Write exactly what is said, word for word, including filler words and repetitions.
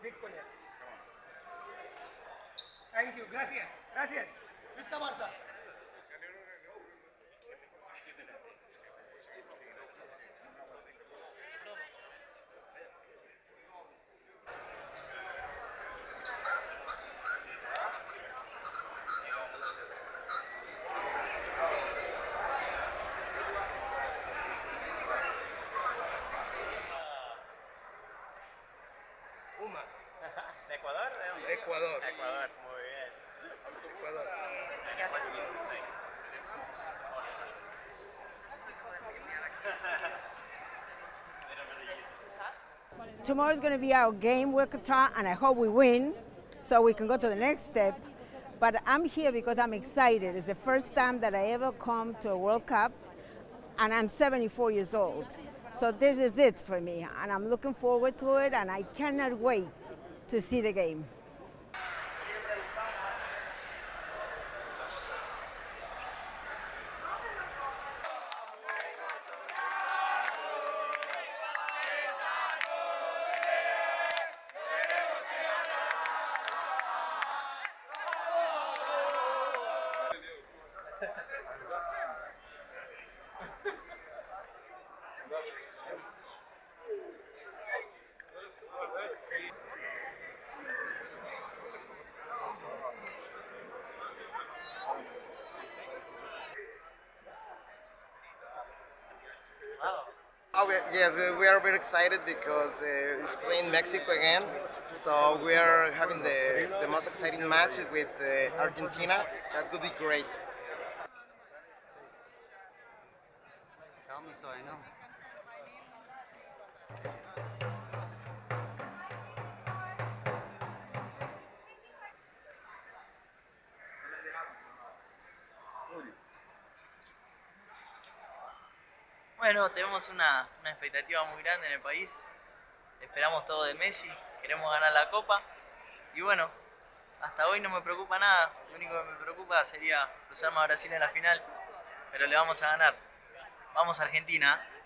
Big player. Come on. Thank you. Gracias. Gracias. Just come on, sir. ¿De Ecuador? De Ecuador. Ecuador, muy bien. Ecuador. Tomorrow is going to be our game with Qatar, and I hope we win so we can go to the next step. But I'm here because I'm excited. It's the first time that I ever come to a World Cup, and I'm seventy-four years old. So this is it for me, and I'm looking forward to it, and I cannot wait to see the game. Oh, we, yes, we are very excited because uh, it's playing Mexico again. So we are having the, the most exciting match with uh, Argentina. That would be great. Tell me so I know. Bueno, tenemos una, una expectativa muy grande en el país. Esperamos todo de Messi, queremos ganar la Copa. Y bueno, hasta hoy no me preocupa nada. Lo único que me preocupa sería cruzarme a Brasil en la final. Pero le vamos a ganar. Vamos a Argentina.